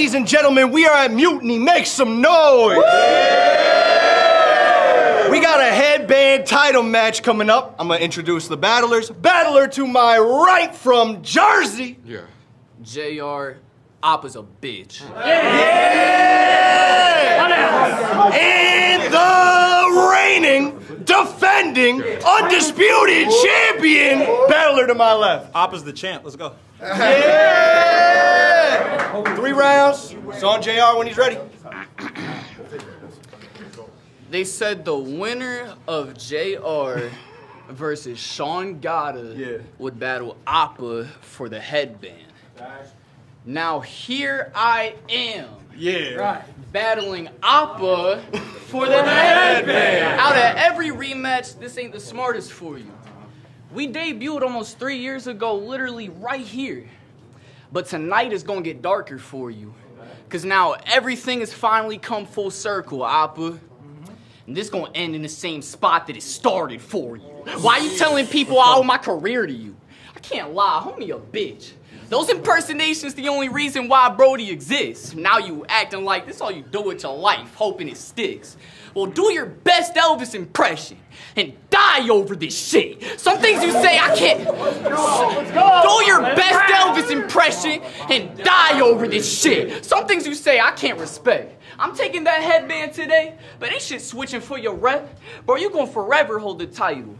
Ladies and gentlemen, we are at Mutiny. Make some noise! We got a headband title match coming up. I'm gonna introduce the battlers. Battler to my right from Jersey. Yeah. JR, Oppa's a bitch. Yeah! And the reigning, defending, undisputed champion, battler to my left. Oppa's the champ, let's go. Yeah! 3 rounds, it's on JR when he's ready. They said the winner of JR versus Sean would battle Oppa for the headband. Now here I am, battling Oppa for the headband. Out of every rematch, this ain't the smartest for you. We debuted almost 3 years ago, literally right here. But tonight is gonna get darker for you, cause now everything has finally come full circle, Oppa. And this gonna end in the same spot that it started for you. Why are you telling people I owe my career to you? I can't lie, homie a bitch. Those impersonations the only reason why Brody exists. Now you acting like this all you do with your life, hoping it sticks. Well, do your best Elvis impression and die over this shit. Some things you say I can't. Do your best Elvis impression and die over this shit. Some things you say I can't respect. I'm taking that headband today, but they shit switching for your rep. Bro, you gonna forever hold the title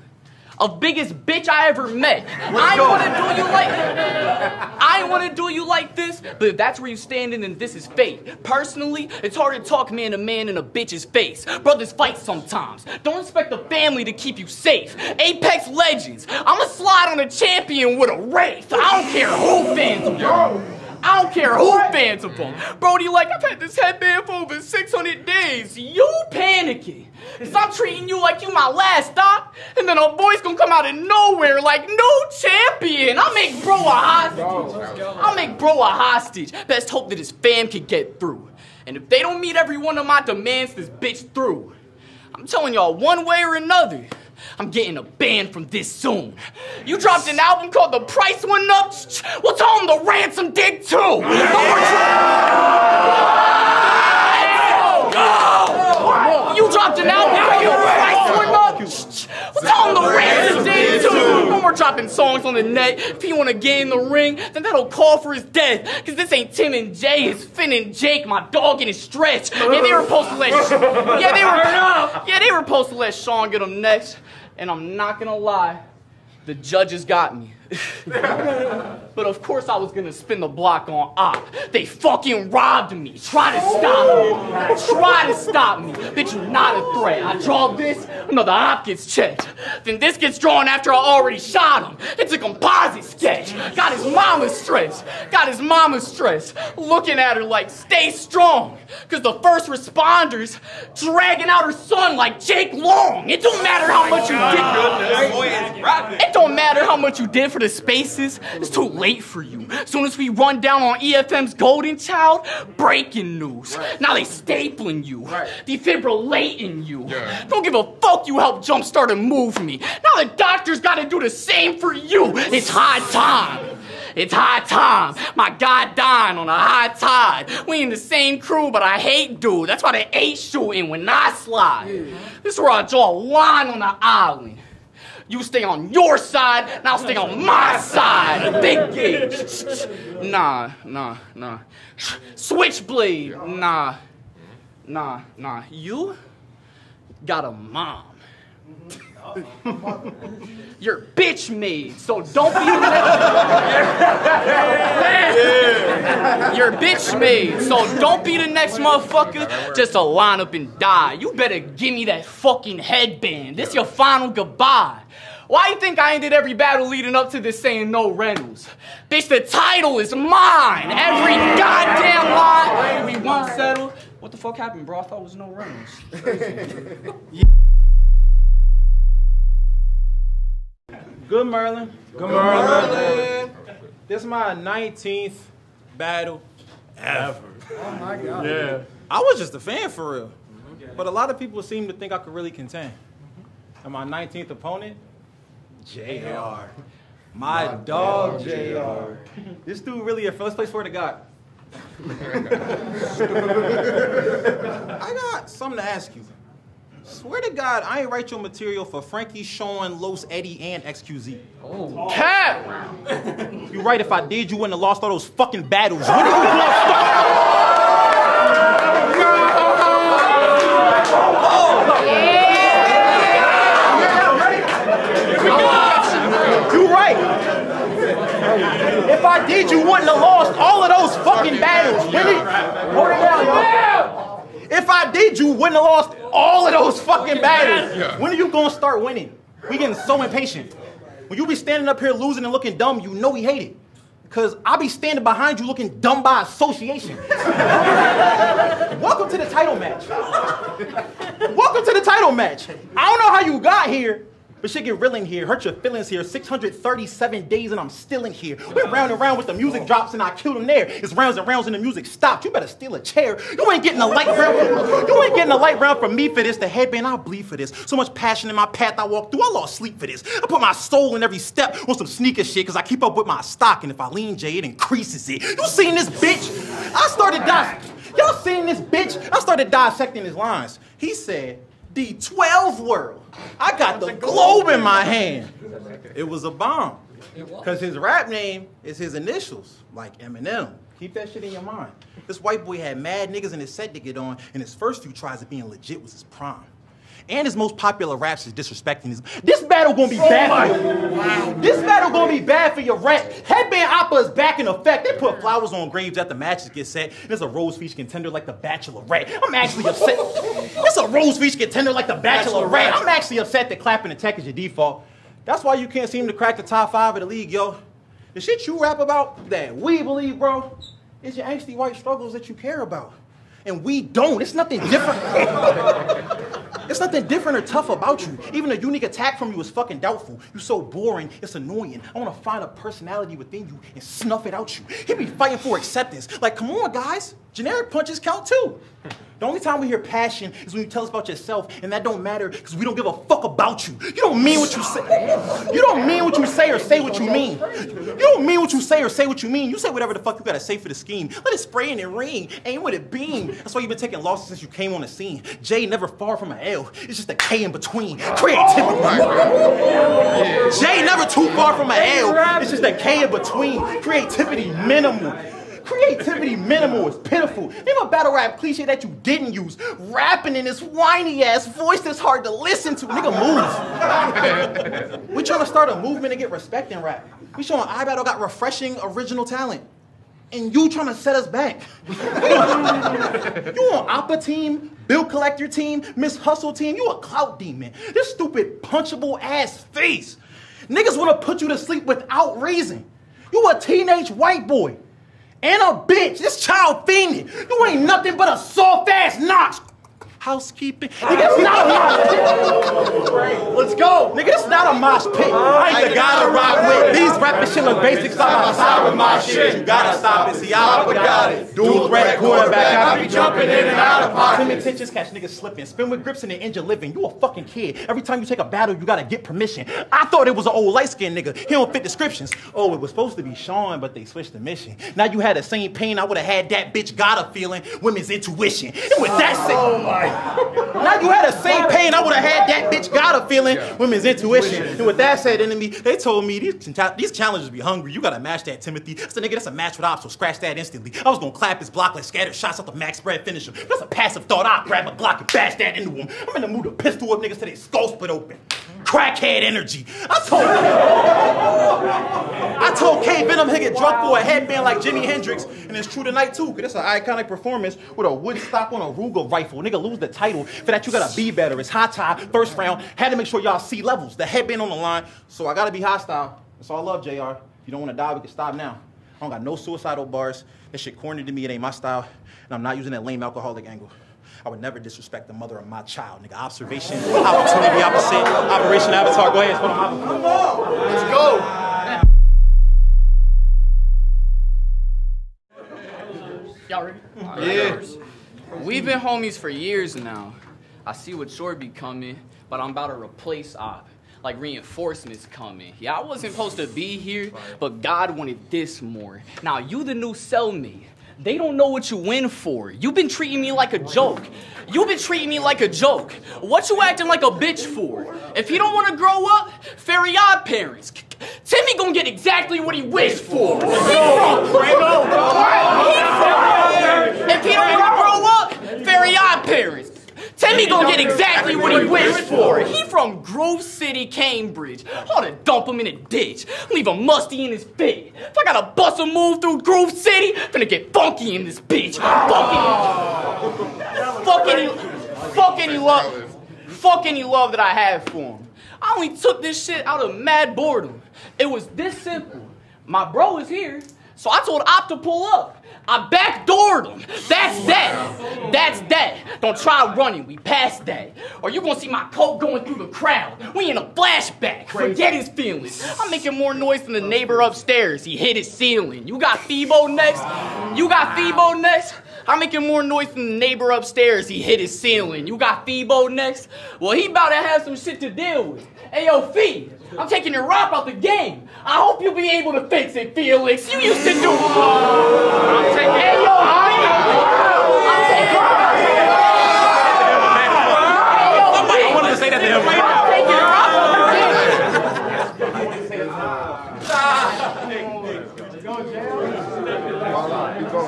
of biggest bitch I ever met. I wanna do you like this, but if that's where you standing, then this is fate. Personally, it's hard to talk man to man in a bitch's face. Brothers fight sometimes. Don't expect the family to keep you safe. Apex Legends, I'ma slide on a champion with a wraith. I don't care who fans them. I don't care who fans of them. Brody, like, I've had this headband for over 600 days. You panicking. Cause I'm treating you like you my last stop. And then a boy's gonna come out of nowhere like, no champion. I'll make bro a hostage. I'll make bro a hostage. Best hope that his fam can get through. And if they don't meet every one of my demands, this bitch through. I'm telling y'all one way or another, I'm getting a ban from this soon. You dropped an album called The Price Went Up. Well, tell them the ransom did too. You dropped an album called The Price Went Up. Well, tell them the ransom did too. No more dropping songs on the net. If he wanna get in the ring, then that'll call for his death. Cause this ain't Tim and Jay, it's Finn and Jake, my dog in his stretch. Yeah, they were supposed to let Sean get him next. And I'm not gonna lie, the judges got me. But of course I was gonna spin the block on Op. They fucking robbed me. Try to stop me. Bitch, you're not a threat. I draw this, another Op gets checked. Then this gets drawn after I already shot him. It's a composite sketch. Got his mama stressed. Looking at her like, stay strong. Cause the first responder's dragging out her son like Jake Long. It don't matter how much you did. It don't matter how much you did for the spaces, it's too late for you. Soon as we run down on EFM's Golden Child, breaking news. Right. Now they stapling you, defibrillating you. Yeah. Don't give a fuck you helped jumpstart a movement. Now the doctors gotta do the same for you. It's high time. It's high time. My guy dying on a high tide. We in the same crew, but I hate dude. That's why they ain't shooting when I slide. Yeah. This is where I draw a line on the island. You stay on your side, and I'll stay on my side. Big gig. Nah. Switchblade. Nah. You got a mom. You're bitch made, so don't be You're bitch made, so don't be the next motherfucker just to line up and die. You better give me that fucking headband. This your final goodbye. Why you think I ended every battle leading up to this saying no Reynolds? Bitch, the title is mine. Every goddamn lie we won't settle. What the fuck happened, bro? I thought it was no Reynolds. Good Merlin. This is my 19th battle ever. Oh my God. Yeah. I was just a fan for real. But a lot of people seem to think I could really contend. And my 19th opponent, JR. My dog, JR. This dude really, let's play swear to God. I got something to ask you. Swear to God, I ain't write your material for Frankie, Sean, Los, Eddie, and XQZ. Oh. Cap! You're right, if I did, you wouldn't have lost all those fucking battles. What did you You're right. If I did, you wouldn't have lost all of those fucking battles. If I did, you wouldn't have lost all of those fucking battles. Yeah. When are you gonna start winning? We getting so impatient. When you be standing up here losing and looking dumb, you know we hate it. Cause I be standing behind you looking dumb by association. Welcome to the title match. Welcome to the title match. I don't know how you got here, but shit get real in here. Hurt your feelings here. 637 days and I'm still in here. We're round and round with the music drops and I killed him there. It's rounds and rounds and the music stopped. You better steal a chair. You ain't getting a light round. You ain't getting a light round from me for this. The headband, I bleed for this. So much passion in my path I walk through. I lost sleep for this. I put my soul in every step on some sneaker shit because I keep up with my stock. And if I lean Jay, it increases it. You seen this bitch? I started dissecting. Y'all seen this bitch? I started dissecting his lines. He said, the 12 world. I got the globe in my hand. It was a bomb. Because his rap name is his initials, like Eminem. Keep that shit in your mind. This white boy had mad niggas in his set to get on, and his first few tries at being legit was his prime. And his most popular raps is disrespecting his... This battle gonna be bad for you. Wow. This battle gonna be bad for your rap. Headband Oppa is back in effect. They put flowers on graves after matches get set. And it's a Rose Feast contender like the Bachelorette. I'm actually upset. It's a Rose Feast contender like the Bachelorette. I'm actually upset that clapping and tech is your default. That's why you can't seem to crack the top 5 of the league, yo. The shit you rap about that we believe, bro, is your angsty white struggles that you care about. And we don't. It's nothing different. It's nothing different or tough about you. Even a unique attack from you is fucking doubtful. You so boring, it's annoying. I want to find a personality within you and snuff it out you. He be fighting for acceptance. Like, come on, guys. Generic punches count, too. The only time we hear passion is when you tell us about yourself, and that don't matter because we don't give a fuck about you. You don't mean what you say. You don't mean what you say or say what you mean. You don't mean what you say or say what you mean. You say whatever the fuck you gotta say for the scheme. Let it spray and it ring, aim with it beam. That's why you've been taking losses since you came on the scene. Jay never far from an L. It's just a K in between. Creativity. Oh, Jay never too far from an L. It's just a K in between. Creativity minimal. Creativity minimal is pitiful. Name a battle rap cliche that you didn't use. Rapping in this whiny ass voice that's hard to listen to. Nigga moves. We trying to start a movement and get respect in rap. We showing iBattle got refreshing original talent. And you trying to set us back. You on Oppa team, bill collector team, Miss Hustle team, you a clout demon. This stupid punchable ass face. Niggas wanna put you to sleep without reason. You a teenage white boy. And a bitch, this child fiending. You ain't nothing but a soft ass Knox. Housekeeping. Nigga, it's not a mosh pit. Let's go. Nigga, it's not a mosh pit. I ain't the guy to rock with. These rappers shit look basics. I'm outside with my shit. You gotta stop it. See, I forgot it. Dual threat quarterback. I be jumping in and out of pocket. Tim and Tensions catch niggas slipping. Spin with grips and the engine living. You a fucking kid. Every time you take a battle, you gotta get permission. I thought it was an old light-skinned nigga. He don't fit descriptions. Oh, it was supposed to be Sean, but they switched the mission. Now you had the same pain. I would've had that bitch got a feeling. Women's intuition. It was that sick. Oh my. Now you had the same pain, I would have had that bitch got a feeling, women's intuition. And with that said, enemy, they told me these challengers be hungry. You gotta match that, Timothy. I said, nigga, that's a match with ops, so scratch that instantly. I was gonna clap his block like scatter shots out the max spread finisher. That's a passive thought. I'll grab a Glock and bash that into him. I'm in the mood to pistol up niggas till they skull split open. Crackhead energy. I told K Venom he'd get drunk for a headband like Jimi Hendrix, and it's true tonight too, because it's an iconic performance with a wood stock on a Ruger rifle. Nigga lose the title, for that you gotta be better. It's high tie, first round, had to make sure y'all see levels. The headband on the line, so I gotta be hostile. That's all I love, JR. If you don't wanna die, we can stop now. I don't got no suicidal bars. That shit corny to me, it ain't my style, and I'm not using that lame alcoholic angle. I would never disrespect the mother of my child, nigga. Observation, opportunity, opposite, Operation Avatar. Go ahead, hold on. Come on, let's go. Y'all ready? Yeah. We've been homies for years now. I see what short be coming, but I'm about to replace Op. Like reinforcements coming. Yeah, I wasn't supposed to be here, but God wanted this more. Now you the new cellmate. They don't know what you in for. You've been treating me like a joke. You've been treating me like a joke. What you acting like a bitch for? If he don't want to grow up, fairy odd parents. Timmy gonna get exactly what he wished for. He if he don't want to grow up, fairy odd parents. Timmy gonna get exactly what he wished for. He from Grove City, Cambridge. I ought to dump him in a ditch, leave him musty in his bed. If I gotta bust a move through Grove City, finna get funky in this bitch. Fuck any love that I have for him. I only took this shit out of mad boredom. It was this simple. My bro is here, so I told Op to pull up. I backdoored him. That's that. That's that. Don't try running. We passed that. Or you're gonna see my coat going through the crowd. We in a flashback. Forget his feelings. I'm making more noise than the neighbor upstairs. He hit his ceiling. You got Feebo next? I'm making more noise than the neighbor upstairs. He hit his ceiling. You got Feebo next? Well, he about to have some shit to deal with. Hey, yo, Fee, I'm taking your rap out the game. I hope you'll be able to fix it, Felix. You used to do it. I'm taking hey, yo, I wanted to say that to him.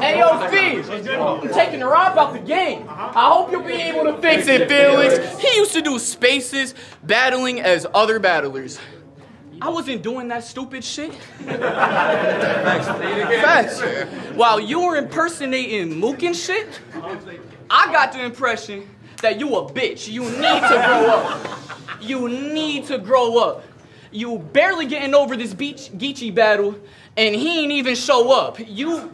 Hey, yo, Fee, I'm taking the rap out the game. I hope you'll be able to fix it, Felix. He used to do spaces battling as other battlers. I wasn't doing that stupid shit. Facts. While you were impersonating Mook and shit, I got the impression that you a bitch. You need to grow up. You need to grow up. You barely getting over this Geechi battle, and he ain't even show up. You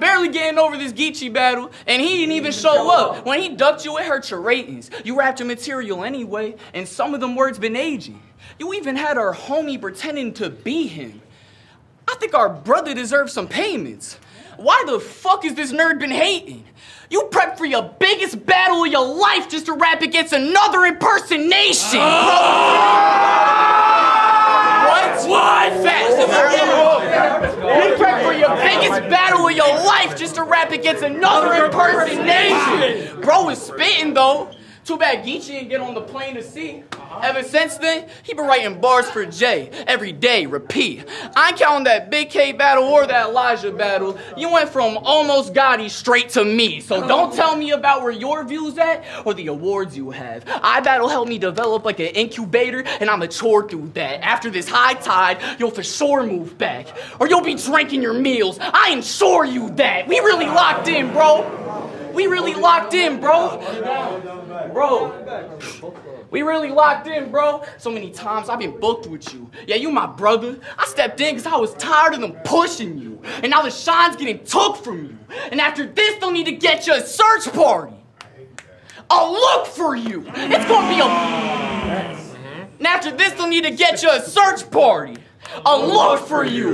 barely getting over this Geechi battle, and he didn't even show up. When he ducked you, it hurt your ratings. You rapped your material anyway, and some of them words been aging. You even had our homie pretending to be him. I think our brother deserves some payments. Why the fuck is this nerd been hating? You prepped for your biggest battle of your life just to rap against another impersonation! What? You prepped for your biggest battle of your life just to rap against another impersonation! Bro is spitting though. Too bad Geechi didn't get on the plane to see. Ever since then, he been writing bars for Jay every day, repeat. I ain't counting that Big K battle or that Elijah battle. You went from almost Gotti straight to me. So don't tell me about where your views at or the awards you have. iBattle helped me develop like an incubator, and I matured through that. After this high tide, you'll for sure move back. Or you'll be drinking your meals. I ensure you that. We really locked in, bro. We really locked in, bro. So many times I've been booked with you. Yeah, you my brother. I stepped in because I was tired of them pushing you. And now the shine's getting took from you. And after this, they'll need to get you a search party. I'll look for you. It's going to be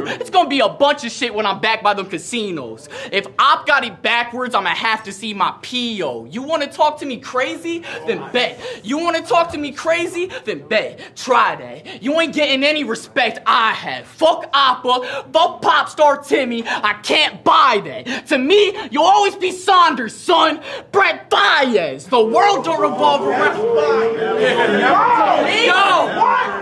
It's gonna be a bunch of shit when I'm back by them casinos. If Op got it backwards, I'ma have to see my P.O. You wanna talk to me crazy? Then bet. Try that. You ain't getting any respect I have. Fuck Oppa, fuck pop star Timmy. I can't buy that. To me, you'll always be Saunders, son. Brett Baez. The world don't revolve around.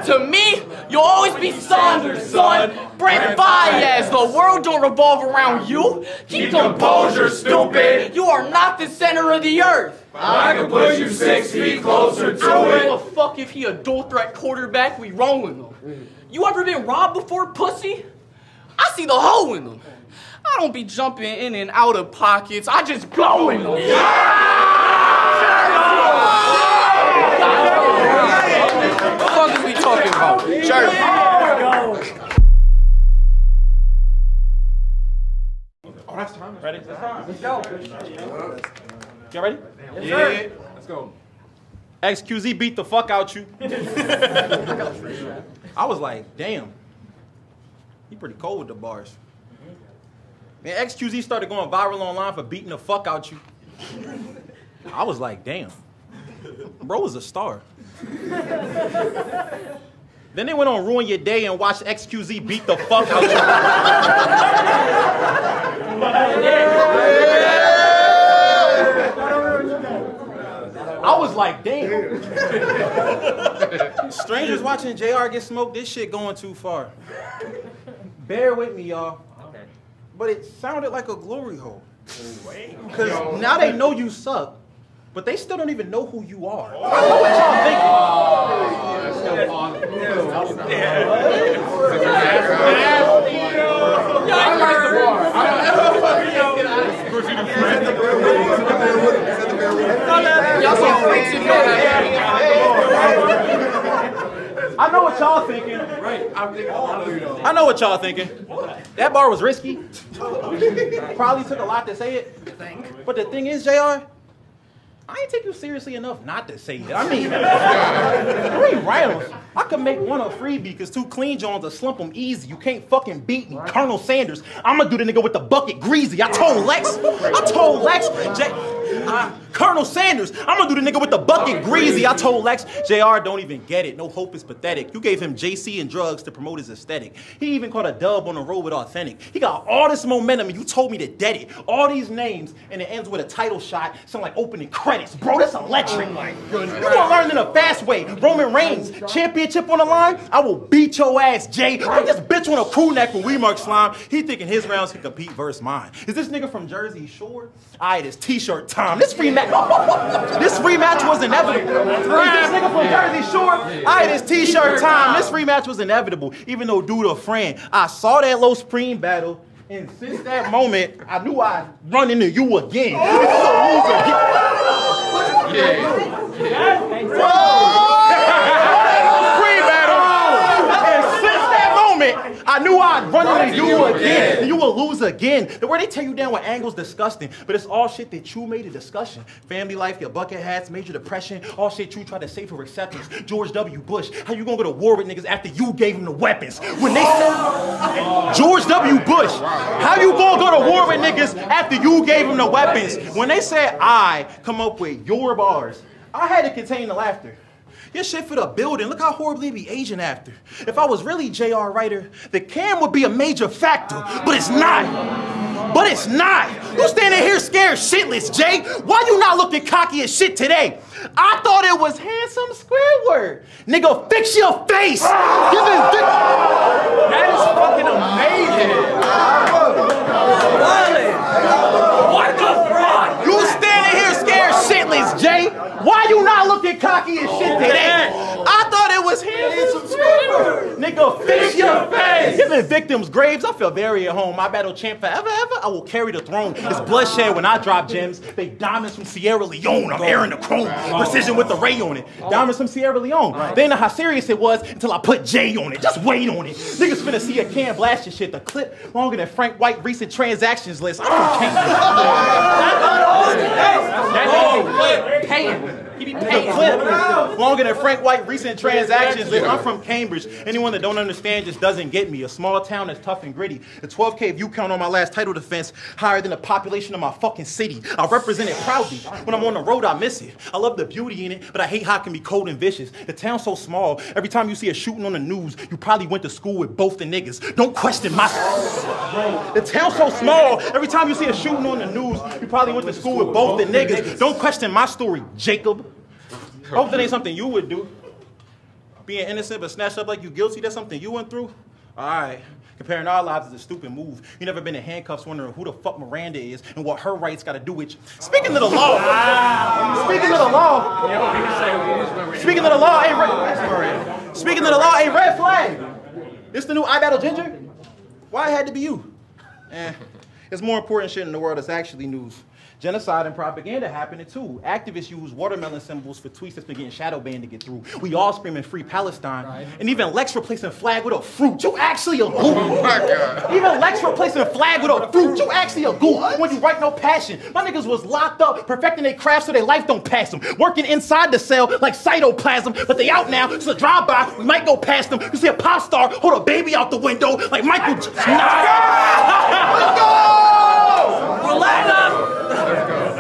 To me, you'll always be Saunders. Son, Brent Baez, the world don't revolve around you. Keep composure, stupid. You are not the center of the earth. I can push you 6 feet closer to it. I don't give a fuck if he a dual threat quarterback. We rolling them. You ever been robbed before, pussy? I see the hoe in them. I don't be jumping in and out of pockets. I just go in them. What the fuck is we talking about? Oh, that's time. Ready? That's time. Let's go. Y'all ready? Yes, sir. Yeah. Let's go. XQZ beat the fuck out you. I was like, damn. He pretty cold with the bars. Man, XQZ started going viral online for beating the fuck out you. I was like, damn. Bro was a star. Then they went on Ruin Your Day and watched XQZ beat the fuck out you. I was like, damn. Strangers watching JR get smoked, this shit going too far. Bear with me, y'all. Okay. But it sounded like a glory hole. Because now they know you suck, but they still don't even know who you are. Oh. I know what y'all thinking. I like the bar. I know what y'all thinking. Right. I know what y'all thinking. That bar was risky. Probably took a lot to say it. But the thing is, JR, I ain't take you seriously enough not to say that. I mean, 3 rounds. I could make one a freebie because 2 clean Johns will slump them easy. You can't fucking beat me. Colonel Sanders, I'm going to do the nigga with the bucket greasy. I told Lex, Colonel Sanders, I'm going to do the nigga with the bucket greasy. I told Lex, JR don't even get it. No hope is pathetic. You gave him JC and drugs to promote his aesthetic. He even caught a dub on the road with Authentic. He got all this momentum and you told me to dead it. All these names and it ends with a title shot. Sound like opening credits. Bro, that's electric. Oh my goodness. You're going to learn in a fast way. Roman Reigns, championship on the line? I will beat your ass, Jay. Put this bitch on a crew neck when we mark slime. He thinking his rounds can compete versus mine. Is this nigga from Jersey Shore? Aight, it's t-shirt time. This rematch. This rematch was inevitable. Is this nigga from Jersey Shore? Aight, it's t-shirt time. This rematch was inevitable. Even though dude a friend, I saw that low supreme battle, and since that moment, I knew I'd run into you again. This is a loser. I knew I'd run into you again, and you will lose again. The way they tear you down with angles, disgusting. But it's all shit that you made a discussion. Family life, your bucket hats, major depression, all shit you tried to save for acceptance. George W. Bush, how you gonna go to war with niggas after you gave them the weapons? When they said, George W. Bush, how you gonna go to war with niggas after you gave them the weapons? When they said I come up with your bars, I had to contain the laughter. Your shit for the building. Look how horribly it be aging after. If I was really JR Writer, the cam would be a major factor, but it's not. But it's not. You standing here scared shitless, Jake. Why you not looking cocky as shit today? I thought it was handsome Squidward. Nigga, fix your face. That is fucking amazing. What the fuck? You standing here scared shitless, Jake. Why you not looking cocky as shit today? I thought it was handsome Squidward. Nigga, fix your face. Giving victims graves, I feel very at home. I battle champ forever, ever. I will carry the throne. It's bloodshed when I drop gems. They diamonds from Sierra Leone. I'm airing the chrome. Precision with the ray on it. Diamonds from Sierra Leone. They didn't know how serious it was until I put J on it. Just wait on it. Niggas finna see a can blast your shit. The clip longer than Frank White recent transactions list. I don't care. That's paying. The clip longer than Frank White recent transactions. Listen, I'm from Cambridge. Anyone that don't understand just doesn't get me. A small town that's tough and gritty. The 12K view count on my last title defense higher than the population of my fucking city. I represent it proudly. When I'm on the road, I miss it. I love the beauty in it, but I hate how it can be cold and vicious. The town's so small. Every time you see a shooting on the news, you probably went to school with both the niggas. Don't question my. The town's so small. Every time you see a shooting on the news, you probably went to school with both the niggas. Don't question my story, Jacob. I hope that ain't something you would do. Being innocent but snatched up like you guilty, that's something you went through? All right. Comparing our lives is a stupid move. You never been in handcuffs wondering who the fuck Miranda is and what her rights got to do with you. Speaking of the law. Speaking of the law, a red flag. This the new I Battle Ginger? Why it had to be you? It's more important shit in the world that's actually news. Genocide and propaganda happening too. Activists use watermelon symbols for tweets that's been getting shadow banned to get through. We all screaming free Palestine. Right. And even Lex replacing flag with a fruit. You actually a ghoul. Even Lex replacing flag with a fruit. You actually a ghoul. When you write no passion. My niggas was locked up, perfecting their craft so their life don't pass them. Working inside the cell like cytoplasm, but they out now, so drive by, we might go past them. You see a pop star hold a baby out the window like Michael.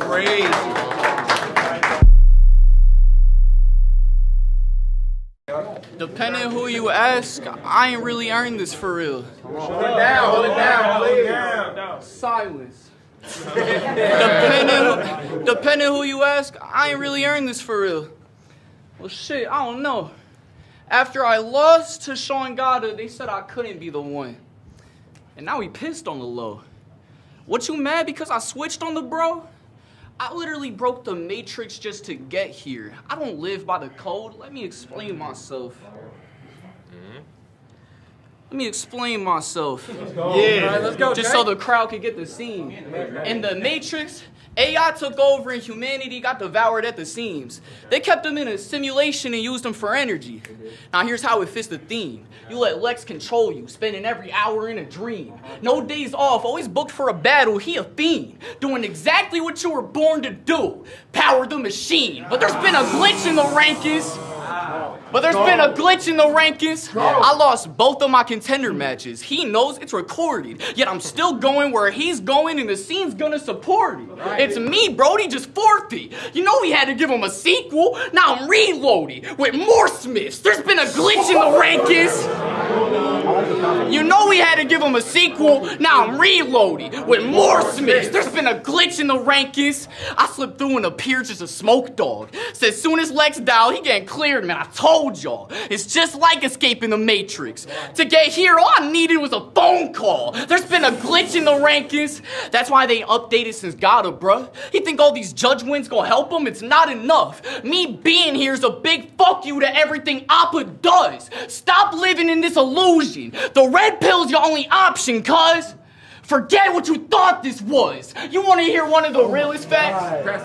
Crazy. Depending who you ask, I ain't really earned this for real. Hold it down. Silence. Depending who you ask, I ain't really earned this for real. Well, shit, I don't know. After I lost to Sean Goddard, they said I couldn't be the one. And now he pissed on the low. What, you mad because I switched on the bro? I literally broke the Matrix just to get here. I don't live by the code. Let me explain myself. Yeah. All right, let's go, just Jake. So the crowd could get the scene. In the Matrix, AI took over and humanity got devoured at the seams. They kept them in a simulation and used them for energy. Now here's how it fits the theme. You let Lex control you, spending every hour in a dream. No days off, always booked for a battle, he a fiend. Doing exactly what you were born to do, power the machine. But there's been a glitch in the rankings. I lost both of my contender matches. He knows it's recorded, yet I'm still going where he's going and the scene's gonna support it. It's me, Brody, just 40. You know we had to give him a sequel. Now I'm reloaded with more Smiths. There's been a glitch in the rankings. I slipped through and appeared just a smoke dog. So as soon as Lex dialed, he getting cleared, man. I told y'all, it's just like escaping the Matrix. To get here, all I needed was a phone call. There's been a glitch in the rankings. That's why they updated since Goddard, bruh. He think all these judge wins gonna help him? It's not enough. Me being here is a big fuck you to everything Oppa does. Stop living in this illusion. The red pill's your only option, cuz. Forget what you thought this was. You want to hear one of the realest facts? That's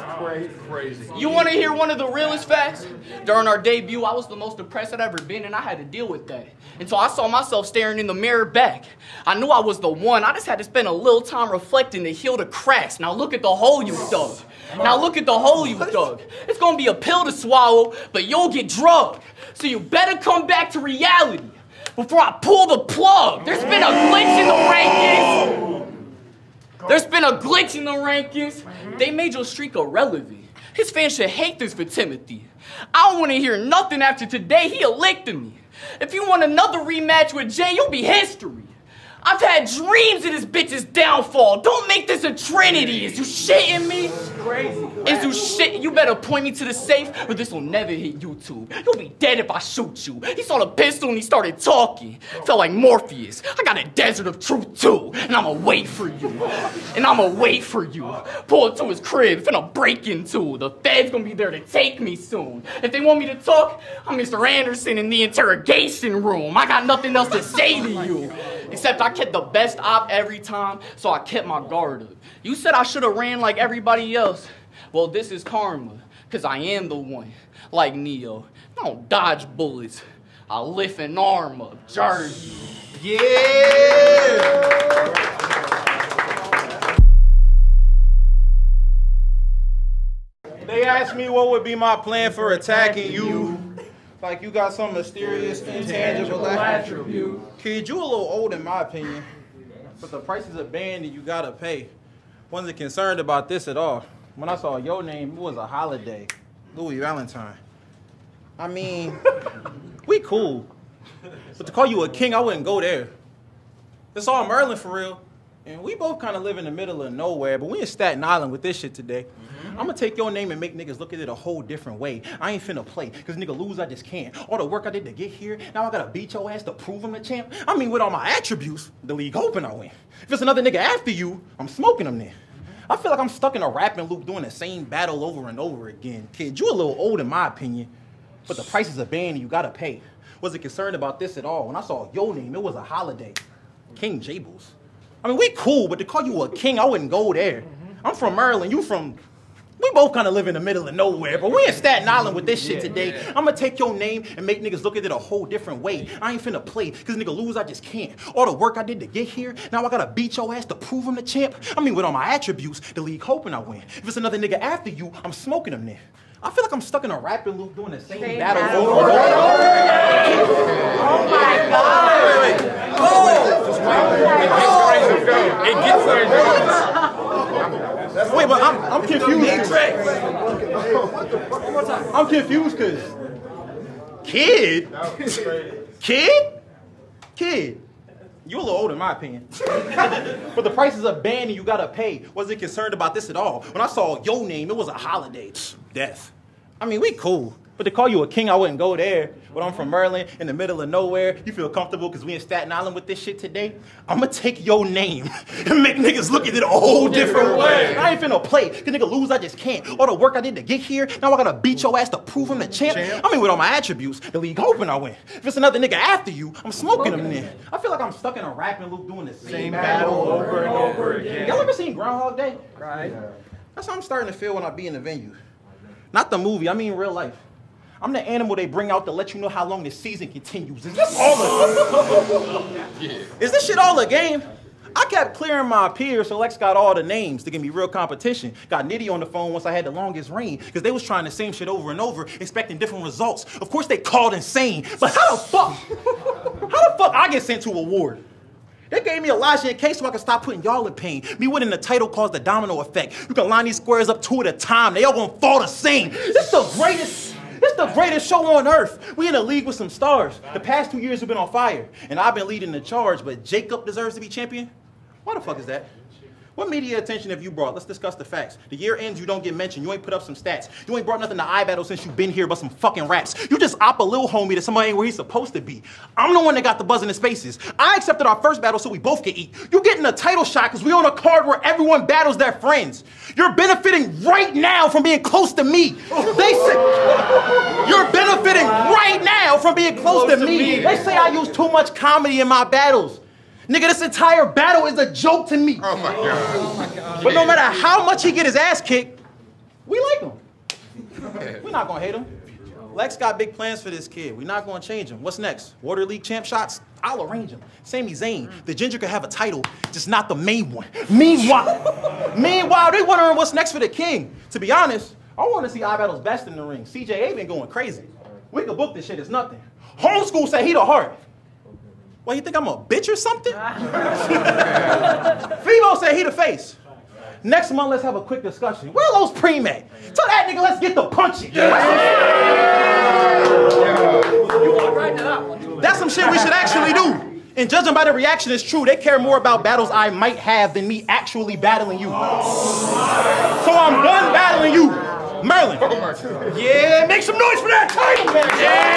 crazy. During our debut, I was the most depressed I'd ever been, and I had to deal with that. And so I saw myself staring in the mirror back. I knew I was the one. I just had to spend a little time reflecting to heal the cracks. Now look at the hole you dug. It's going to be a pill to swallow, but you'll get drugged. So you better come back to reality before I pull the plug. There's been a glitch in the rankings. They made your streak irrelevant. His fans should hate this for Timothy. I don't want to hear nothing after today. He elected me. If you want another rematch with Jay, you'll be history. I've had dreams of this bitch's downfall. Don't make this a trinity. Is you shitting me? You better point me to the safe, but this will never hit YouTube. You'll be dead if I shoot you. He saw the pistol and he started talking. Felt like Morpheus. I got a desert of truth too, and I'ma wait for you. Pull it to his crib, finna break into. The feds gonna be there to take me soon. If they want me to talk, I'm Mr. Anderson in the interrogation room. I got nothing else to say to you. Except I kept the best op every time, so I kept my guard up. You said I should have ran like everybody else. Well, this is karma, because I am the one, like Neo. I don't dodge bullets. I lift an arm up, Jersey. Yeah! They asked me what would be my plan for attacking you. Like you got some mysterious, intangible attribute. Kid, you a little old in my opinion, but the price is a band and you gotta pay. Wasn't concerned about this at all. When I saw your name, it was a holiday. Louis Valentine. I mean, we cool, but to call you a king, I wouldn't go there. It's all Merlin for real, and we both kind of live in the middle of nowhere, but we in Staten Island with this shit today. I'm gonna take your name and make niggas look at it a whole different way. I ain't finna play, cause nigga lose, I just can't. All the work I did to get here, now I gotta beat your ass to prove I'm the champ. I mean, with all my attributes, the league hoping I win. If it's another nigga after you, I'm smoking him then. I feel like I'm stuck in a rapping loop doing the same battle over and over again. Kid, you a little old in my opinion, but the price is a band and you gotta pay. Wasn't concerned about this at all. When I saw your name, it was a holiday. King Jables. I mean, we cool, but to call you a king, I wouldn't go there. I'm from Maryland, you from... We both kind of live in the middle of nowhere, but we in Staten Island with this shit today. I'm gonna take your name and make niggas look at it a whole different way. I ain't finna play, cause nigga lose, I just can't. All the work I did to get here, now I gotta beat your ass to prove I'm the champ. I mean, with all my attributes, the league hoping I win. If it's another nigga after you, I'm smoking him there. I feel like I'm stuck in a rapping loop doing the same battle over and over. Oh my God! It gets crazy. Wait, but I'm confused. I'm confused because kid. You a little old in my opinion. But the prices are banned and you gotta pay. Wasn't concerned about this at all. When I saw your name, it was a holiday. Death. I mean, we cool. But to call you a king, I wouldn't go there. But I'm from Merlin, in the middle of nowhere. You feel comfortable because we in Staten Island with this shit today? I'ma take your name and make niggas look at it a whole different way. I ain't finna play, because nigga lose, I just can't. All the work I did to get here, now I gotta beat your ass to prove I'm the champ. I mean, with all my attributes, the league hoping I win. If it's another nigga after you, I'm smoking him then. I feel like I'm stuck in a rapping loop doing the same battle over and over again. Y'all ever seen Groundhog Day? Right. Yeah. That's how I'm starting to feel when I be in the venue. Not the movie, I mean real life. I'm the animal they bring out to let you know how long the season continues. Is this all a game? Is this shit all a game? I kept clearing my peers, so Lex got all the names to give me real competition. Got Nitty on the phone once I had the longest reign, because they was trying the same shit over and over, expecting different results. Of course they called insane, but how the fuck I get sent to award? They gave me Elijah in case so I could stop putting y'all in pain. Me winning the title caused the domino effect. You can line these squares up two at a time. They all gonna fall the same. This the greatest show on earth. We in a league with some stars. The past 2 years have been on fire, and I've been leading the charge, but Jacob deserves to be champion? Why the fuck is that? What media attention have you brought? Let's discuss the facts. The year ends, you don't get mentioned. You ain't put up some stats. You ain't brought nothing to iBattle since you've been here but some fucking raps. You just op a little homie that somebody ain't where he's supposed to be. I'm the one that got the buzz in the spaces. I accepted our first battle so we both could eat. You getting a title shot because we on a card where everyone battles their friends. You're benefiting right now from being close to me. They say, you're benefiting right now from being close to me. They say I use too much comedy in my battles. Nigga, this entire battle is a joke to me. Oh my God. Oh my God. But no matter how much he get his ass kicked, we like him. We're not gonna hate him. Lex got big plans for this kid. We're not gonna change him. What's next? Water League champ shots? I'll arrange him. Sami Zayn, the ginger could have a title, just not the main one. Meanwhile, they wondering what's next for the king. To be honest, I wanna see iBattle's best in the ring. CJA been going crazy. We could book this shit as nothing. Homeschool say he the heart. Well, you think I'm a bitch or something? Feebo said he the face. Next month, let's have a quick discussion. Where are those pre-med? Tell that nigga, let's get the punching. That's some shit we should actually do. And judging by the reaction, it's true. They care more about battles I might have than me actually battling you. So I'm done battling you, Merlin. Yeah, make some noise for that title, man. Yeah.